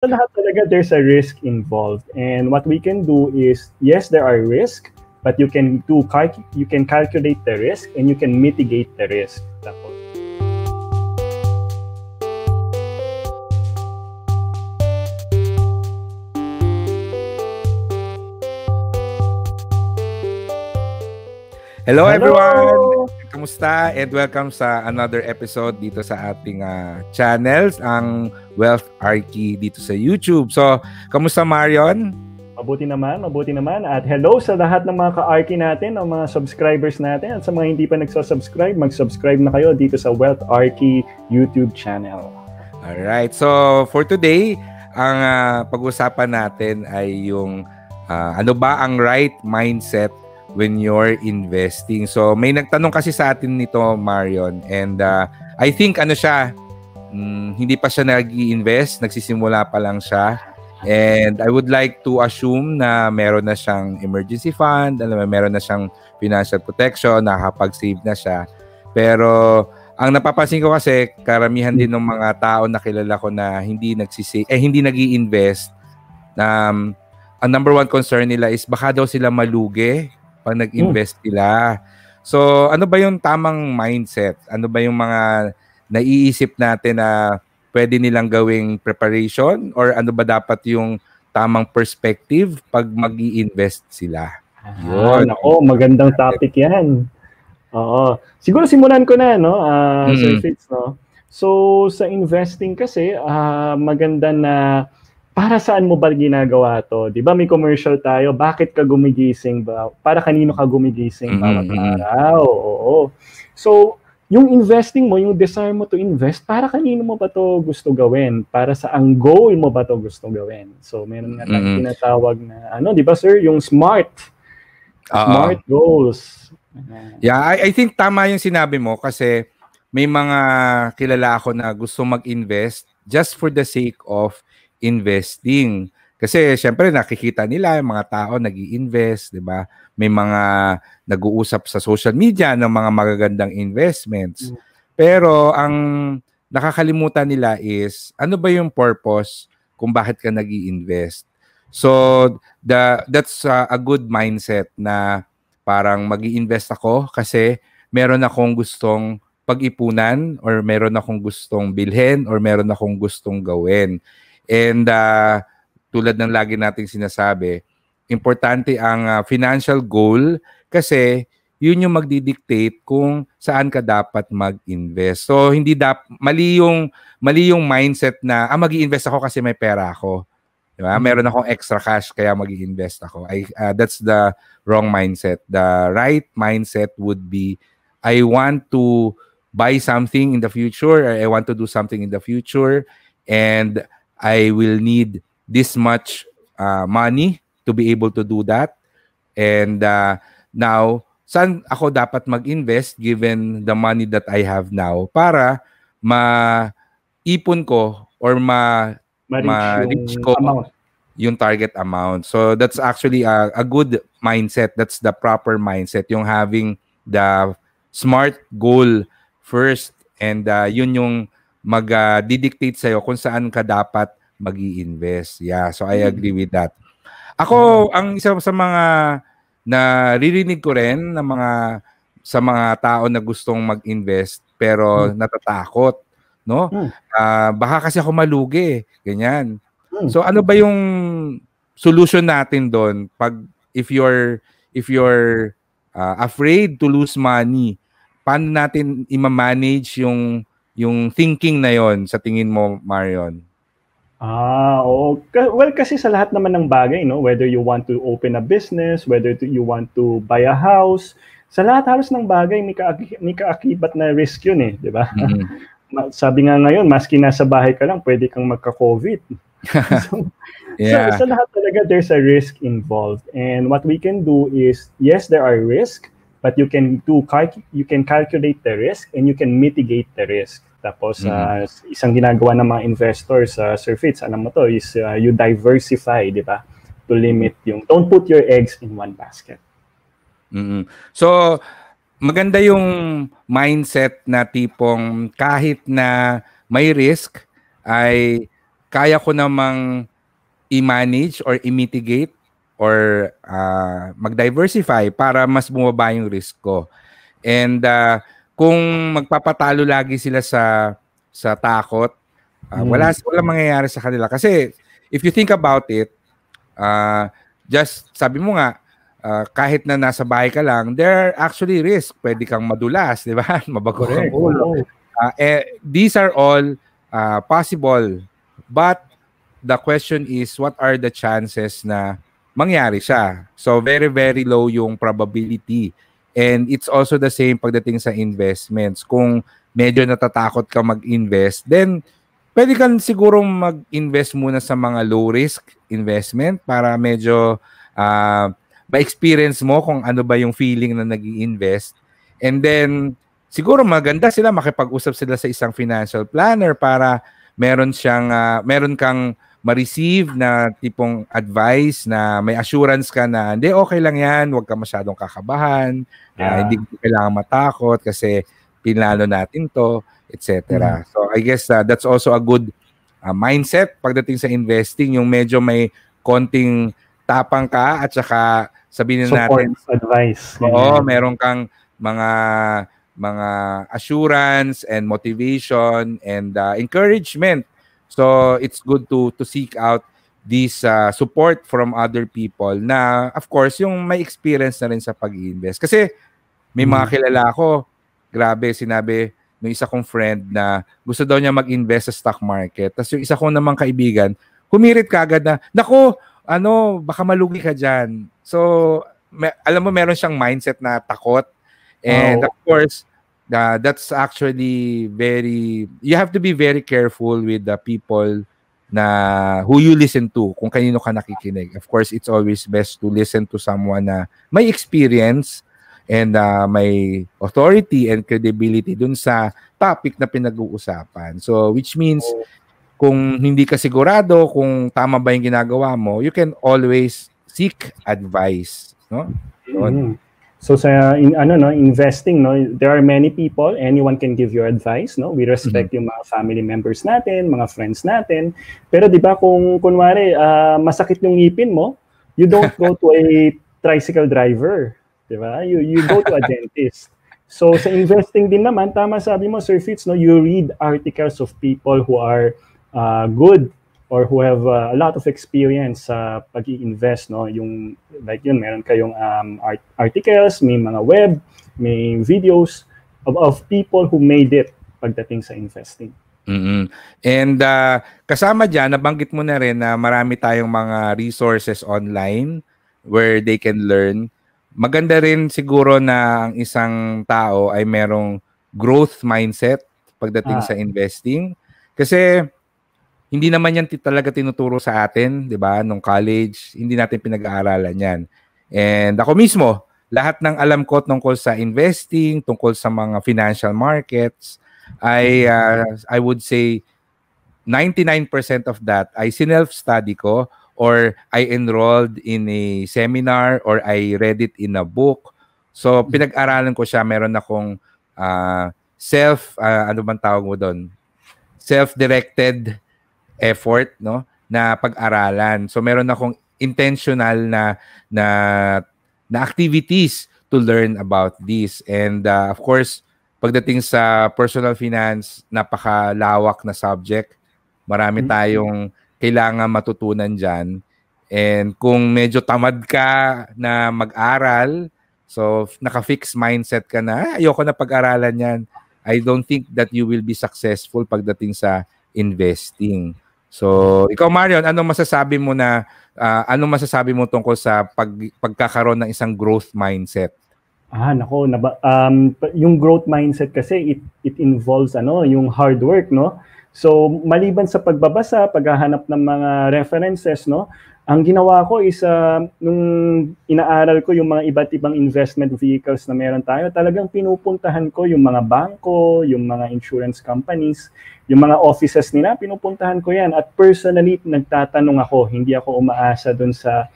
Lahat talaga there's a risk involved, and what we can do is, yes, there are risks, but you can calculate the risk and you can mitigate the risk. Hello everyone! Kamusta? And welcome sa another episode dito sa ating channels, ang Wealth Arki dito sa YouTube. So, kamusta Marion? Mabuti naman. At hello sa lahat ng mga ka-Arki natin, ng mga subscribers natin. At sa mga hindi pa nagsasubscribe, mag-subscribe na kayo dito sa Wealth Arki YouTube channel. Alright, so for today, ang pag-usapan natin ay yung ano ba ang right mindset when you're investing. So may nagtanong kasi sa atin nito, Marion, and I think ano siya, hindi pa siya nag-i-invest, nagsisimula pa lang siya, and I would like to assume na meron na siyang emergency fund, alam mo, meron na siyang financial protection, nakakapag-save na siya. Pero ang napapansin ko kasi karamihan din ng mga tao na kilala ko na hindi nag-i-invest, na ang number one concern nila is baka daw sila malugi pag nag-invest sila. So, ano ba yung tamang mindset? Ano ba yung mga naiisip natin na pwede nilang gawing preparation? Or ano ba dapat yung tamang perspective pag mag-i-invest sila? Yun. Ako, magandang topic yan. Oo. Siguro simulan ko na, no? Sir Fitz, no? So, sa investing kasi, maganda na para saan mo ba ginagawa to? Di ba may commercial tayo? Bakit ka gumigising ba? Para kanino ka gumigising bawat araw? Oo. So, yung investing mo, yung desire mo to invest, para kanino mo ba to gusto gawin? Para sa ang goal mo ba to gusto gawin? So, meron nga tayong tinatawag na, ano, di ba sir? Yung smart goals. Yeah, I think tama yung sinabi mo kasi may mga kilala ako na gusto mag-invest just for the sake of investing. Kasi syempre nakikita nila yung mga tao nag-i-invest, di ba? May mga nag-uusap sa social media ng mga magagandang investments. Pero ang nakakalimutan nila is ano ba yung purpose kung bakit ka nag-i-invest. So that's a good mindset na parang mag-i-invest ako kasi meron akong gustong pag-ipunan or meron akong gustong bilhin or meron akong gustong gawin. And tulad ng lagi nating sinasabi, importante ang financial goal kasi yun yung magdidictate kung saan ka dapat mag-invest. So hindi mali yung mindset na mag-i-invest ako kasi may pera ako. Diba? Meron akong extra cash kaya mag-i-invest ako. That's the wrong mindset. The right mindset would be I want to buy something in the future or I want to do something in the future and I will need this much money to be able to do that. And now, saan ako dapat mag-invest given the money that I have now para maipon ko or ma-reach ko yung target amount. So that's actually a good mindset. That's the proper mindset. Yung having the smart goal first. And yun yung mag-didictate sa'yo kung saan ka dapat mag-i-invest. Yeah, so I agree with that. Ako, ang isa sa mga naririnig ko rin ng sa mga tao na gustong mag-invest pero natatakot, no? Baka kasi ako malugi, ganyan. So ano ba yung solution natin doon pag if you're afraid to lose money? Paano natin i-manage yung thinking na yon sa tingin mo, Marion? Okay. Well, kasi sa lahat naman ng bagay, no? Whether you want to open a business, whether you want to buy a house, sa lahat halos ng bagay, may kaakibat na risk yun eh, di ba? Sabi nga ngayon, maski nasa bahay ka lang, pwede kang magka-COVID. So, yeah. So sa lahat talaga, there's a risk involved. And what we can do is, yes, there are risks, but you can calculate the risk and you can mitigate the risk. Tapos isang ginagawa ng mga investors, Sir Fitz, alam mo to, is you diversify, di ba? To limit yung don't put your eggs in one basket. So maganda yung mindset na tipong kahit na may risk ay kaya ko namang i-manage or i-mitigate or mag-diversify para mas bumaba yung risk ko. And kung magpapatalo lagi sila sa takot, wala mangyayari sa kanila. Kasi if you think about it, just sabi mo nga, kahit na nasa bahay ka lang, there are actually risk. Pwede kang madulas, di ba? Mabago ang ulo. These are all possible. But the question is, what are the chances na mangyari siya? So very, very low yung probability. And it's also the same pagdating sa investments. Kung medyo natatakot ka mag-invest, then pwede kang siguro mag-invest muna sa mga low-risk investment para medyo ma-experience mo kung ano ba yung feeling na nag-i-invest. And then, siguro maganda sila, makipag-usap sila sa isang financial planner para meron kang ma-receive na tipong advice na may assurance ka na, hindi, okay lang yan, huwag ka masyadong kakabahan, hindi kailangan matakot kasi pinlano natin to, etc. So I guess that's also a good mindset pagdating sa investing, yung medyo may konting tapang ka at saka sabihin natin advice. Oo, meron kang mga assurance and motivation and encouragement. So it's good to seek out this support from other people na of course yung may experience na rin sa pag-invest. Kasi may mga kilala ko, grabe, sinabi ng isa kong friend na gusto daw niya mag-invest sa stock market. Tapos yung isa kong namang kaibigan, humirit kaagad na, naku, baka malugi ka dyan. So, alam mo, meron siyang mindset na takot. And of course, that's actually you have to be very careful with the people na who you listen to, kung kanino ka nakikinig. Of course, it's always best to listen to someone na may experience and may authority and credibility dun sa topic na pinag-uusapan. So, which means, kung hindi ka sigurado kung tama ba yung ginagawa mo, you can always seek advice, no? So sa investing, no, there are many people, anyone can give you advice, no? We respect yung mga family members natin, mga friends natin. Pero 'di ba kung kunwari masakit yung ngipin mo, you don't go to a tricycle driver, 'di ba? You go to a dentist. So sa investing din naman, tama sabi mo, Sir Fitz, no, you read articles of people who are good or who have a lot of experience sa pag-i-invest, no? Yung like yun, meron kayong articles, may mga web, may videos of people who made it pagdating sa investing. And kasama dyan, nabanggit mo na rin na marami tayong mga resources online where they can learn. Maganda rin siguro na ang isang tao ay merong growth mindset pagdating sa investing. Kasi hindi naman yan talaga tinuturo sa atin, di ba? Nung college, hindi natin pinag-aaralan yan. And ako mismo, lahat ng alam ko tungkol sa investing, tungkol sa mga financial markets, I would say 99% of that, I sinelf-study ko or I enrolled in a seminar or I read it in a book. So, pinag-aralan ko siya. Meron akong self-directed effort, no, na pag-aralan. So meron akong intentional na activities to learn about this. And of course, pagdating sa personal finance, napakalawak na subject. Marami tayong kailangan matutunan dyan. And kung medyo tamad ka na mag-aral, so naka-fixed mindset ka na, ayoko na pag-aralan yan, I don't think that you will be successful pagdating sa investing. So, ikaw Marion, anong masasabi mo tungkol sa pagkakaroon ng isang growth mindset? Nako, yung growth mindset kasi it involves yung hard work, no? So, maliban sa pagbabasa, paghahanap ng mga references, no? Ang ginawa ko is nung inaaral ko yung mga iba't ibang investment vehicles na meron tayo, talagang pinupuntahan ko yung mga bangko, yung mga insurance companies, yung mga offices nila, pinupuntahan ko yan. At personally, nagtatanong ako, hindi ako umaasa dun sa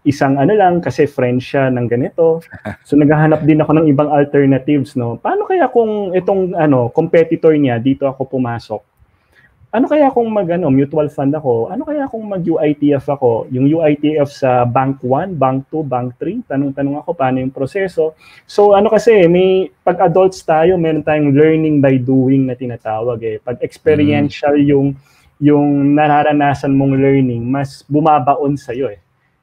isang lang kasi friend siya ng ganito. So naghahanap din ako ng ibang alternatives, no? Paano kaya kung itong competitor niya, dito ako pumasok? ano kaya kung mag mutual fund ako? Ano kaya kung mag UITF ako? Yung UITF sa bank 1, bank 2, bank 3, tanong-tanong ako paano yung proseso. So ano kasi, may pag adults tayo, meron tayong learning by doing na tinatawag eh. Pag experiential yung nararanasan mong learning, mas bumabaon sa iyo eh.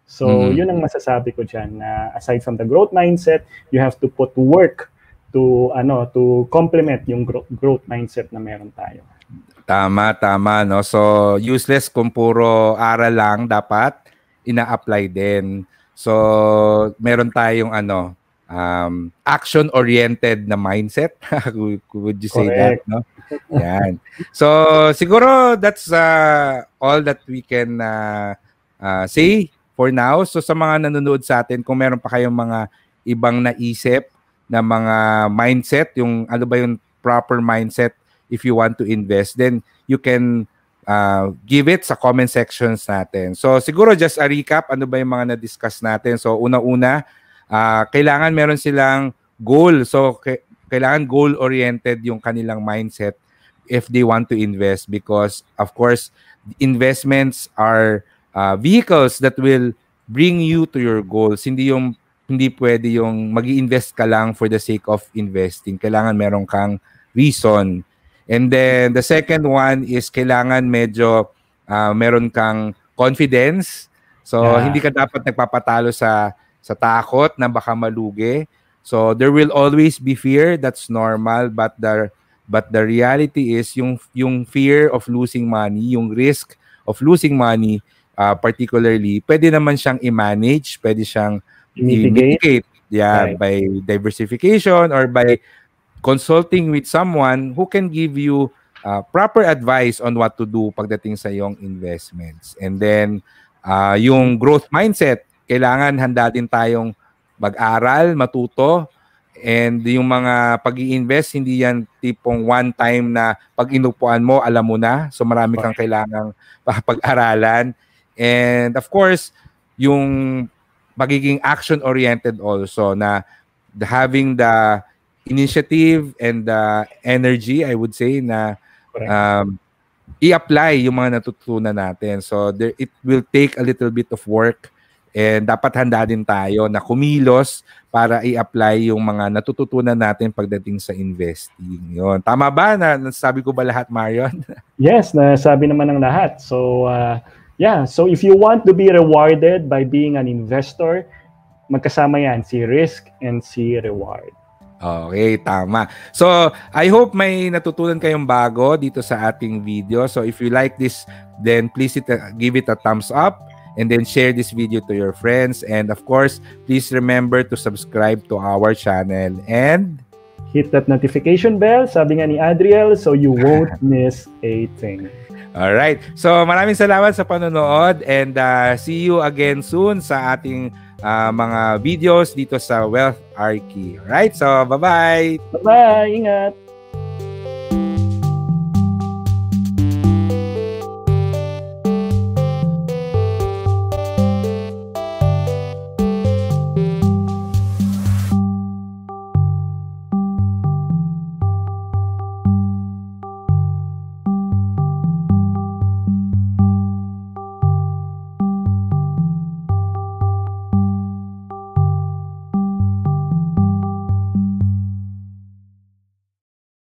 So yun ang masasabi ko diyan, na aside from the growth mindset, you have to put work to to complement yung growth mindset na meron tayo. Tama, tama, no? So, useless kung puro aral lang, dapat ina-apply din. So, meron tayong action-oriented na mindset. Would you say correct that, no? Yan. So, siguro that's all that we can say for now. So, sa mga nanonood sa atin, kung meron pa kayong mga ibang naisip na mga mindset, yung ano ba yung proper mindset if you want to invest, then you can give it sa comment sections natin. So siguro just a recap, ano ba yung mga na-discuss natin? So una-una, kailangan meron silang goal. So kailangan goal-oriented yung kanilang mindset if they want to invest, because of course, investments are vehicles that will bring you to your goals. Hindi pwede yung mag-i-invest ka lang for the sake of investing. Kailangan meron kang reason. And then the second one is kailangan medyo meron kang confidence. So hindi ka dapat nagpapatalo sa takot na baka malugi. So there will always be fear, that's normal, but the reality is yung fear of losing money, yung risk of losing money particularly, pwede naman siyang i-manage, pwede siyang mitigate by diversification or by consulting with someone who can give you proper advice on what to do pagdating sa iyong investments. And then, yung growth mindset, kailangan handa din tayong mag-aral, matuto, and yung mga pag-i-invest, hindi yan tipong one time na pag inupuan mo, alam mo na. So, marami kang kailangang pag-aralan. And of course, yung magiging action-oriented also, na having the initiative and energy, I would say, na i-apply yung mga natutunan natin. So there, it will take a little bit of work, and dapat handa din tayo na kumilos para i-apply yung mga natututunan natin pagdating sa investing. Yun. Tama ba? Nasabi ko ba lahat, Marion? Yes, nasabi naman ng lahat. So, so if you want to be rewarded by being an investor, magkasama yan, si risk and si reward. Okay, tama. So, I hope may natutunan kayong bago dito sa ating video. So, if you like this, then please give it a thumbs up, and then share this video to your friends. And of course, please remember to subscribe to our channel and hit that notification bell, sabi nga ni Adriel, so you won't miss a thing. Alright. So, maraming salamat sa panonood, and see you again soon sa ating mga videos dito sa Wealth Arki. Alright? So, bye-bye! Bye-bye! Ingat!